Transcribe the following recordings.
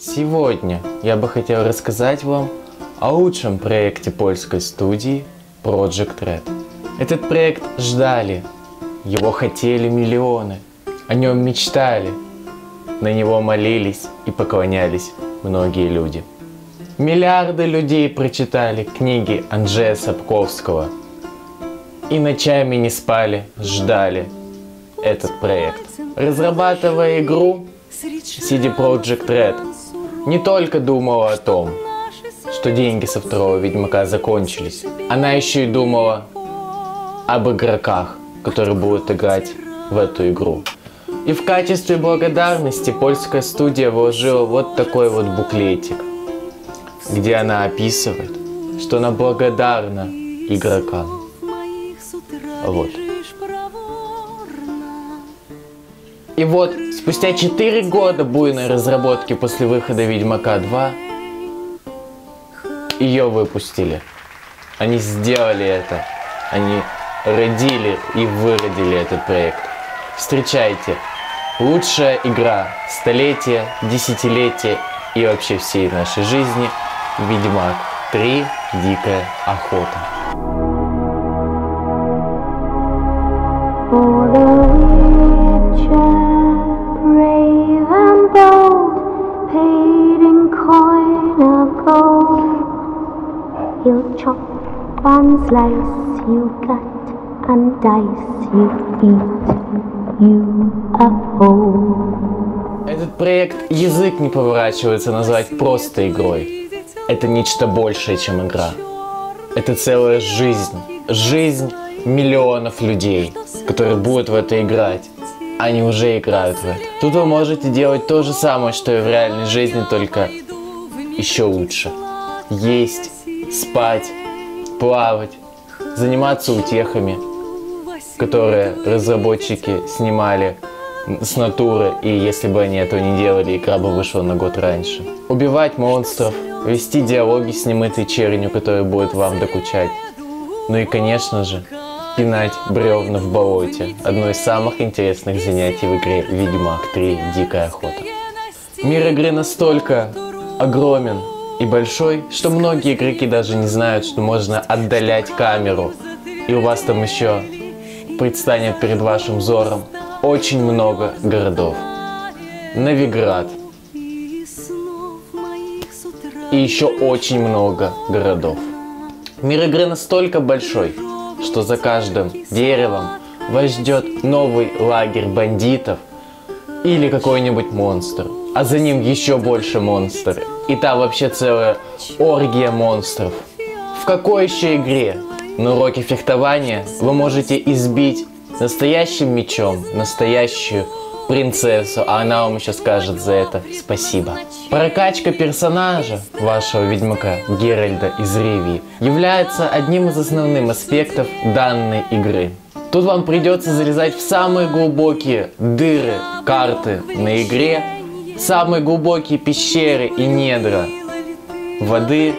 Сегодня я бы хотел рассказать вам о лучшем проекте польской студии Project Red. Этот проект ждали, его хотели миллионы, о нем мечтали, на него молились и поклонялись многие люди. Миллиарды людей прочитали книги Анджея Сапковского и ночами не спали, ждали этот проект. Разрабатывая игру, CD Project Red не только думала о том, что деньги со второго Ведьмака закончились, она еще и думала об игроках, которые будут играть в эту игру. И в качестве благодарности польская студия вложила вот такой вот буклетик, где она описывает, что она благодарна игрокам. Вот. И вот, спустя 4 года буйной разработки после выхода Ведьмака 2, ее выпустили. Они сделали это. Они родили и выродили этот проект. Встречайте, лучшая игра столетия, десятилетия и вообще всей нашей жизни — Ведьмак 3: Дикая Охота. Chop and slice, you cut and dice, you eat, you a whole. Этот проект язык не поворачивается назвать просто игрой. Это нечто большее, чем игра. Это целая жизнь. Жизнь миллионов людей, которые будут в это играть. Они уже играют в это. Тут вы можете делать то же самое, что и в реальной жизни, только еще лучше. Есть, спать, плавать, заниматься утехами, которые разработчики снимали с натуры, и если бы они этого не делали, игра бы вышла на год раньше. Убивать монстров, вести диалоги с немытой чернью, которая будет вам докучать. Ну и, конечно же, пинать бревна в болоте. Одно из самых интересных занятий в игре Ведьмак 3: Дикая Охота. Мир игры настолько огромен и большой, что многие игроки даже не знают, что можно отдалять камеру. И у вас там еще предстанет перед вашим взором очень много городов. Новиград. И еще очень много городов. Мир игры настолько большой, что за каждым деревом вас ждет новый лагерь бандитов или какой-нибудь монстр. А за ним еще больше монстров. И там вообще целая оргия монстров. В какой еще игре на уроке фехтования вы можете избить настоящим мечом настоящую принцессу, а она вам еще скажет за это спасибо? Прокачка персонажа вашего ведьмака Геральда из Ривии является одним из основных аспектов данной игры. Тут вам придется залезать в самые глубокие дыры карты на игре, самые глубокие пещеры и недра воды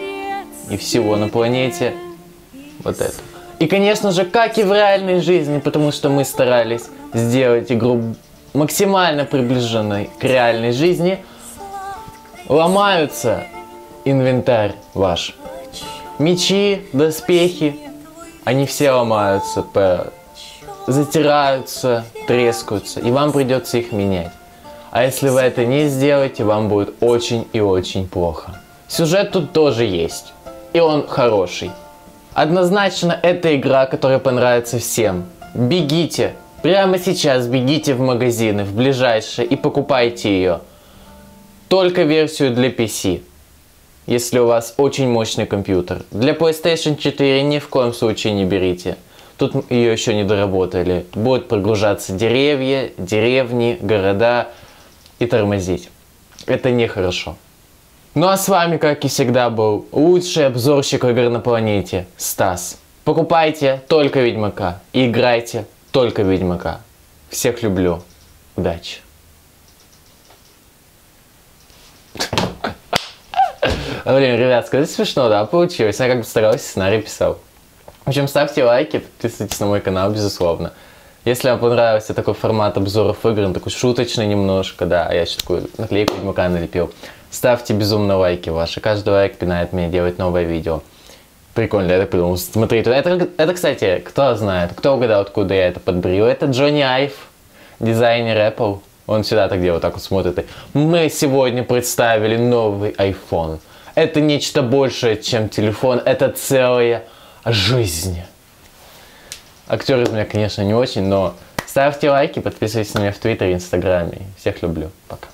и всего на планете. Вот это. И, конечно же, как и в реальной жизни, потому что мы старались сделать игру максимально приближенной к реальной жизни, ломаются инвентарь ваш. Мечи, доспехи, они все ломаются, затираются, трескаются, и вам придется их менять. А если вы это не сделаете, вам будет очень и очень плохо. Сюжет тут тоже есть. И он хороший. Однозначно, это игра, которая понравится всем. Бегите. Прямо сейчас бегите в магазины, в ближайшие, и покупайте ее. Только версию для PC, если у вас очень мощный компьютер. Для PlayStation 4 ни в коем случае не берите. Тут ее еще не доработали. Будут прогружаться деревья, деревни, города и тормозить. Это нехорошо. Ну а с вами, как и всегда, был лучший обзорщик игр на планете Стас. Покупайте только Ведьмака и играйте только Ведьмака. Всех люблю. Удачи. Блин, ребят, скажите, смешно, да, получилось? Я как бы старался, сценарий писал. В общем, ставьте лайки, подписывайтесь на мой канал, безусловно. Если вам понравился такой формат обзоров игр, он такой шуточный немножко, да, а я еще такую наклейку Ведьмака налепил, ставьте безумно лайки ваши. Каждый лайк пинает меня делать новое видео. Прикольно, я так придумал. Смотри, это, кстати, кто знает, кто угадал, откуда я это подбрил, это Джонни Айв, дизайнер Apple. Он всегда так делает, так вот смотрит. Мы сегодня представили новый iPhone. Это нечто большее, чем телефон, это целая жизнь. Актер из меня, конечно, не очень, но ставьте лайки, подписывайтесь на меня в Твиттере, Инстаграме. Всех люблю. Пока.